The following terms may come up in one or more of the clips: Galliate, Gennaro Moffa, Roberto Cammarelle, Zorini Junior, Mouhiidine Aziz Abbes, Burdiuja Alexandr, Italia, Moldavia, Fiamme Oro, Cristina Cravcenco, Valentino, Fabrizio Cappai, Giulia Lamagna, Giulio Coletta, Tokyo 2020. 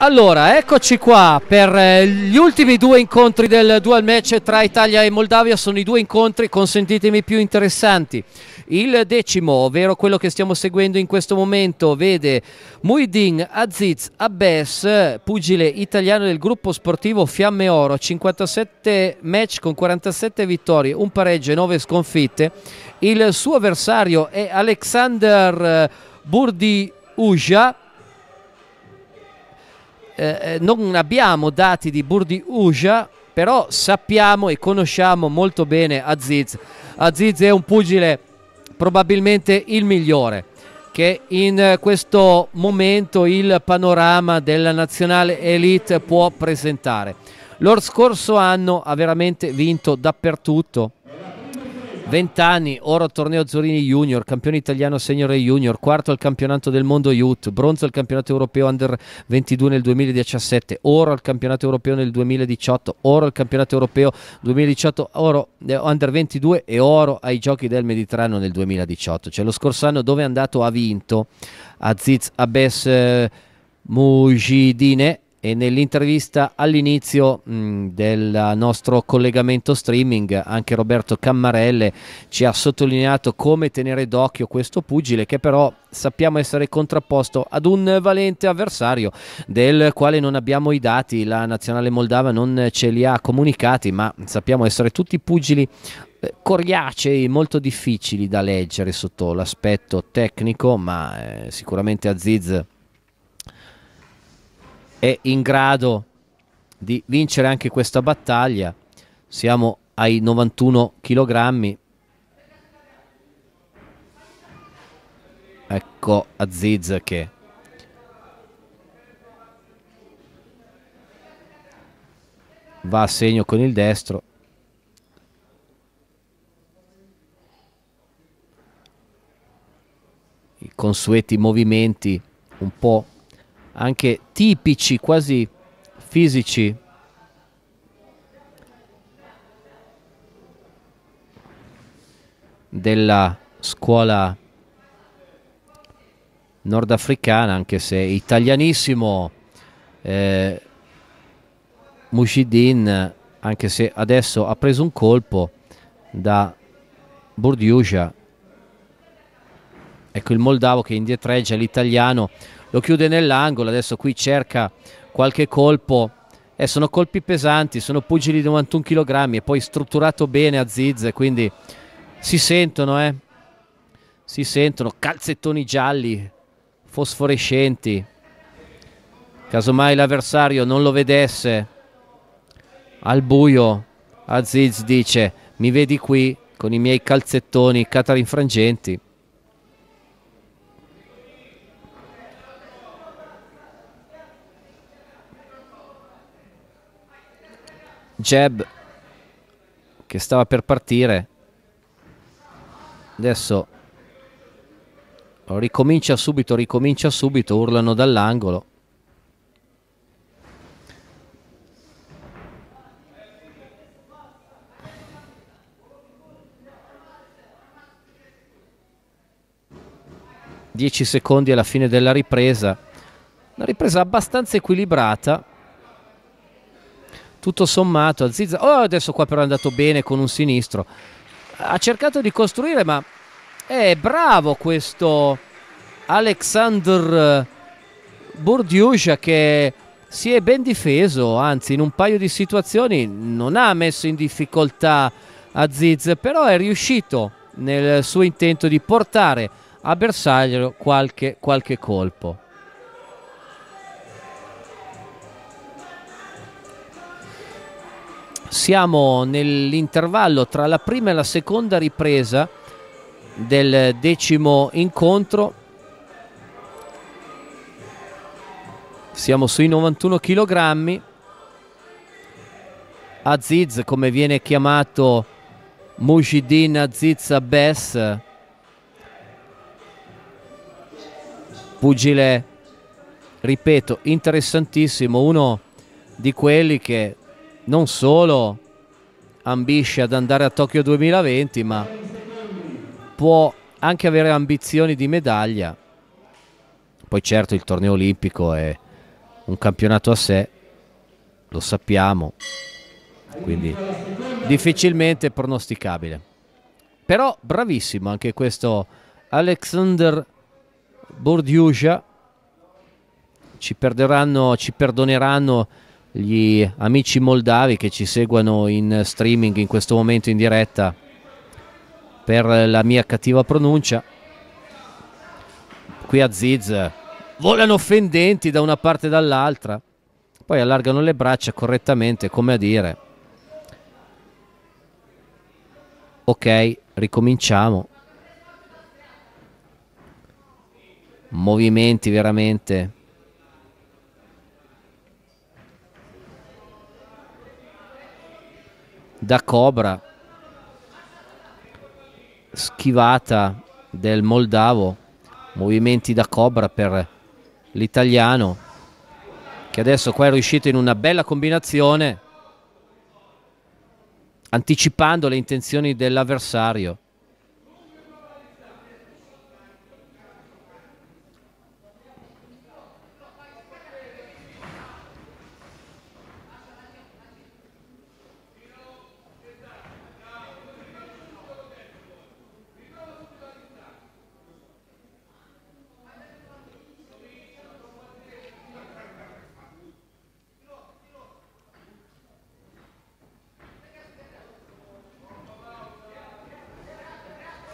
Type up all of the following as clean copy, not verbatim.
Allora, eccoci qua per gli ultimi due incontri del dual match tra Italia e Moldavia. Sono i due incontri, consentitemi, più interessanti. Il decimo, ovvero quello che stiamo seguendo in questo momento, vede Mouhiidine Aziz Abbes, pugile italiano del gruppo sportivo Fiamme Oro, 57 match con 47 vittorie, un pareggio e 9 sconfitte. Il suo avversario è Alexandr Burdiuja. Non abbiamo dati di Burdiuja, però sappiamo e conosciamo molto bene Aziz. Aziz è un pugile probabilmente il migliore che in questo momento il panorama della nazionale elite può presentare. Lo scorso anno ha veramente vinto dappertutto. 20 anni, oro al torneo Zorini Junior, campione italiano senior e junior, quarto al campionato del mondo youth, bronzo al campionato europeo under 22 nel 2017, oro al campionato europeo nel 2018, oro al campionato europeo 2018, oro under 22 e oro ai giochi del Mediterraneo nel 2018. Cioè lo scorso anno dove è andato ha vinto Aziz Abbes Mouhiidine. E nell'intervista all'inizio del nostro collegamento streaming anche Roberto Cammarelle ci ha sottolineato come tenere d'occhio questo pugile, che però sappiamo essere contrapposto ad un valente avversario del quale non abbiamo i dati, la nazionale moldava non ce li ha comunicati, ma sappiamo essere tutti pugili coriacei, molto difficili da leggere sotto l'aspetto tecnico, ma sicuramente Aziz è in grado di vincere anche questa battaglia. Siamo ai 91 kg. Ecco Aziz che va a segno con il destro. I consueti movimenti un po' anche tipici, quasi fisici. Della scuola nordafricana, anche se italianissimo Mouhiidine, anche se adesso ha preso un colpo da Burdiuja. Ecco il moldavo che indietreggia l'italiano, lo chiude nell'angolo, adesso qui cerca qualche colpo e sono colpi pesanti, sono pugili di 91 kg e poi strutturato bene Aziz, quindi si sentono, si sentono calzettoni gialli fosforescenti, casomai l'avversario non lo vedesse al buio. Aziz dice: mi vedi qui con i miei calzettoni catarinfrangenti. Jab che stava per partire, adesso ricomincia subito, urlano dall'angolo. Dieci secondi alla fine della ripresa, una ripresa abbastanza equilibrata. Tutto sommato Aziz, adesso qua però è andato bene con un sinistro, ha cercato di costruire, ma è bravo questo Alexandr Burdiuja che si è ben difeso, anzi in un paio di situazioni non ha messo in difficoltà Aziz, però è riuscito nel suo intento di portare a bersaglio qualche colpo. Siamo nell'intervallo tra la prima e la seconda ripresa del decimo incontro. Siamo sui 91 kg. Aziz, come viene chiamato Mouhiidine Aziz Abbes, pugile, ripeto, interessantissimo, uno di quelli che non solo ambisce ad andare a Tokyo 2020, ma può anche avere ambizioni di medaglia. Poi certo il torneo olimpico è un campionato a sé, lo sappiamo, quindi difficilmente pronosticabile. Però bravissimo anche questo Alexandr Burdiuja. Ci perdoneranno gli amici moldavi che ci seguono in streaming in questo momento in diretta per la mia cattiva pronuncia. Qui Aziz volano offendenti da una parte e dall'altra, poi allargano le braccia correttamente, come a dire ok, ricominciamo. Movimenti veramente da cobra, schivata del moldavo, movimenti da cobra per l'italiano, che adesso qua è riuscito in una bella combinazione anticipando le intenzioni dell'avversario.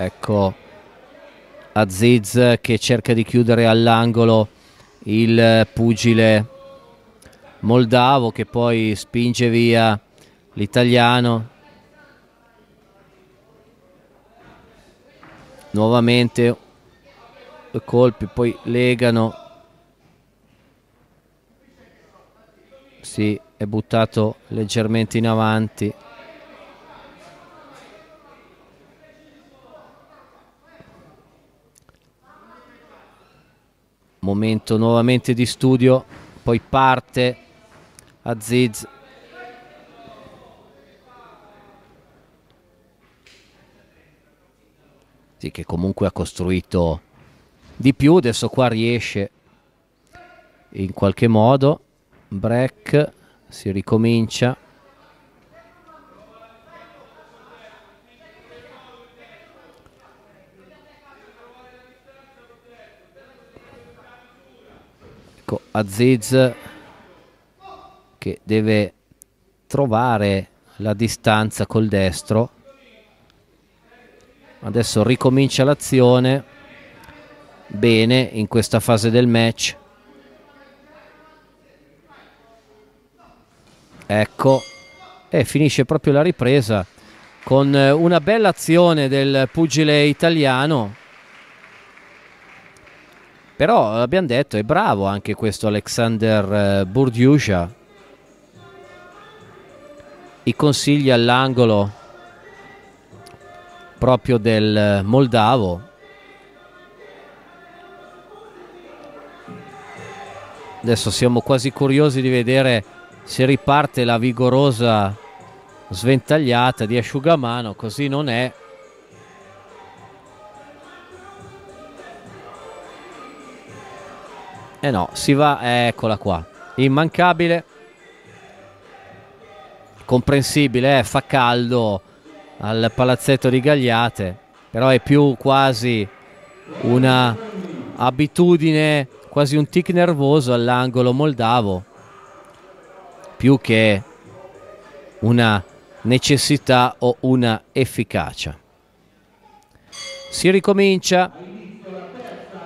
Ecco Aziz che cerca di chiudere all'angolo il pugile moldavo, che poi spinge via l'italiano. Nuovamente due colpi, poi legano. Sì, è buttato leggermente in avanti. Momento nuovamente di studio, poi parte Aziz. Sì, che comunque ha costruito di più, adesso qua riesce in qualche modo. Break, si ricomincia. Aziz che deve trovare la distanza col destro. Adesso ricomincia l'azione bene in questa fase del match. Ecco, e finisce proprio la ripresa con una bella azione del pugile italiano. Però abbiamo detto, è bravo anche questo Alexandr Burdiuja. I consigli all'angolo proprio del moldavo. Adesso siamo quasi curiosi di vedere se riparte la vigorosa sventagliata di asciugamano, così non è. Eh no, si va, eccola qua, immancabile, comprensibile, fa caldo al palazzetto di Galliate, però è più quasi una abitudine, quasi un tic nervoso all'angolo moldavo, più che una necessità o una efficacia. Si ricomincia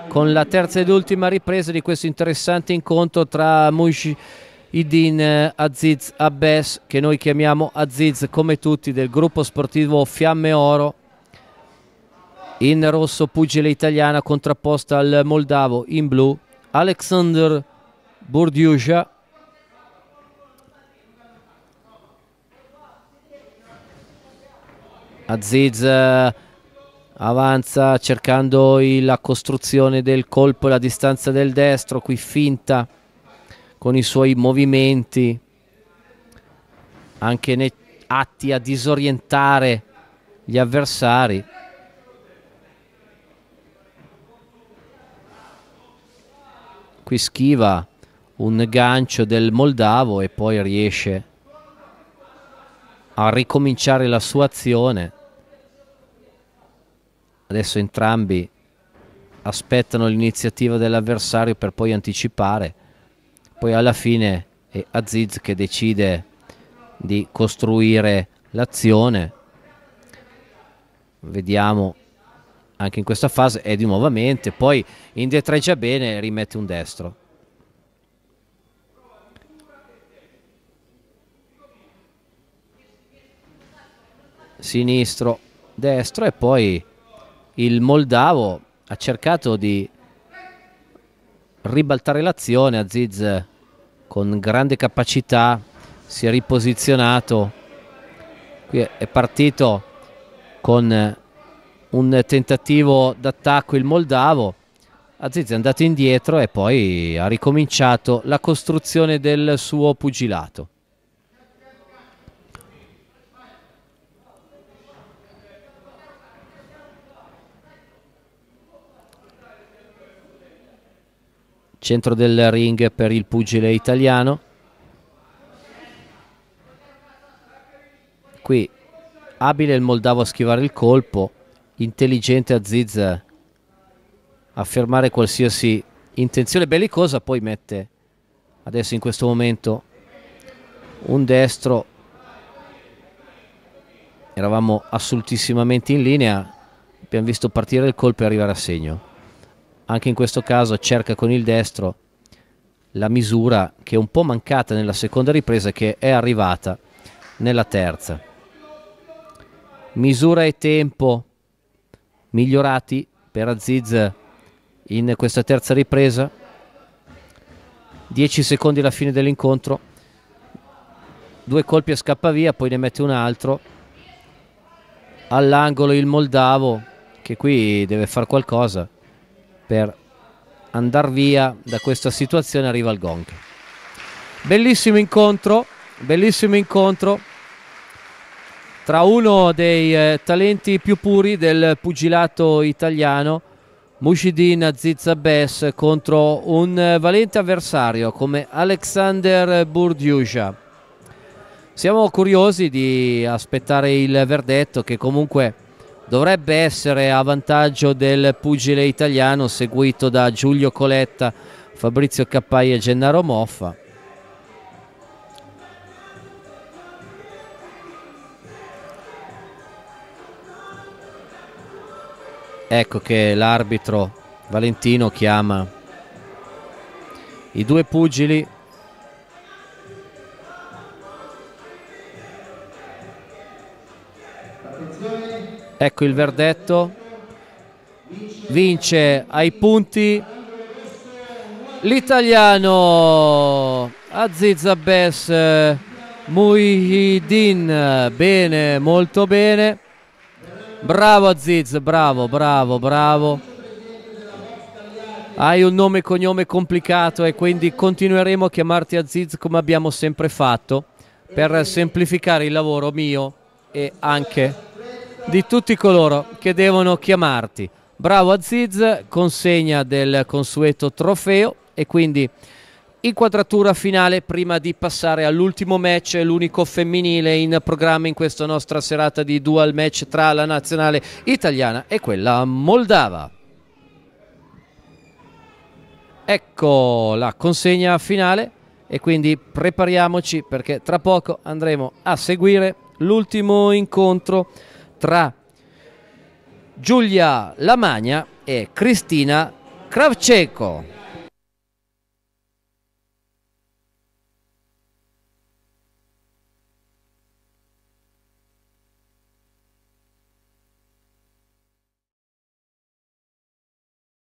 con la terza ed ultima ripresa di questo interessante incontro tra Mouhiidine Aziz Abbes, che noi chiamiamo Aziz come tutti, del gruppo sportivo Fiamme Oro, in rosso pugile italiana contrapposta al moldavo in blu Alexandr Burdiuja. Aziz avanza cercando la costruzione del colpo e la distanza del destro, qui finta con i suoi movimenti anche atti a disorientare gli avversari. Qui schiva un gancio del moldavo e poi riesce a ricominciare la sua azione. Adesso entrambi aspettano l'iniziativa dell'avversario per poi anticipare. Poi alla fine è Aziz che decide di costruire l'azione. Vediamo anche in questa fase, e di nuovamente poi indietreggia bene e rimette un destro. Sinistro, destro, e poi il moldavo ha cercato di ribaltare l'azione. Aziz con grande capacità si è riposizionato. Qui è partito con un tentativo d'attacco il moldavo, Aziz è andato indietro e poi ha ricominciato la costruzione del suo pugilato. Centro del ring per il pugile italiano. Qui abile il moldavo a schivare il colpo, intelligente Aziz a fermare qualsiasi intenzione bellicosa. Poi mette adesso in questo momento un destro. Eravamo assolutissimamente in linea, abbiamo visto partire il colpo e arrivare a segno. Anche in questo caso cerca con il destro la misura che è un po' mancata nella seconda ripresa, che è arrivata nella terza. Misura e tempo migliorati per Aziz in questa terza ripresa. 10 secondi alla fine dell'incontro. 2 colpi e scappa via, poi ne mette un altro. All'angolo il moldavo, che qui deve fare qualcosa per andar via da questa situazione. Arriva il gong. Bellissimo incontro, bellissimo incontro tra uno dei talenti più puri del pugilato italiano, Mouhiidine Aziz Abbes, contro un valente avversario come Alexandr Burdiuja. Siamo curiosi di aspettare il verdetto, che comunque dovrebbe essere a vantaggio del pugile italiano, seguito da Giulio Coletta, Fabrizio Cappai e Gennaro Moffa. Ecco che l'arbitro Valentino chiama i due pugili. Ecco il verdetto. Vince ai punti l'italiano Aziz Abbes Mouhiidine. Bene, molto bene. Bravo Aziz, bravo, bravo, bravo. Hai un nome e cognome complicato e quindi continueremo a chiamarti Aziz, come abbiamo sempre fatto, per semplificare il lavoro mio e anche di tutti coloro che devono chiamarti. Bravo Aziz, consegna del consueto trofeo. E quindi inquadratura finale prima di passare all'ultimo match, l'unico femminile in programma in questa nostra serata di dual match tra la nazionale italiana e quella moldava. Ecco la consegna finale e quindi prepariamoci, perché tra poco andremo a seguire l'ultimo incontro tra Giulia Lamagna e Cristina Cravcenco.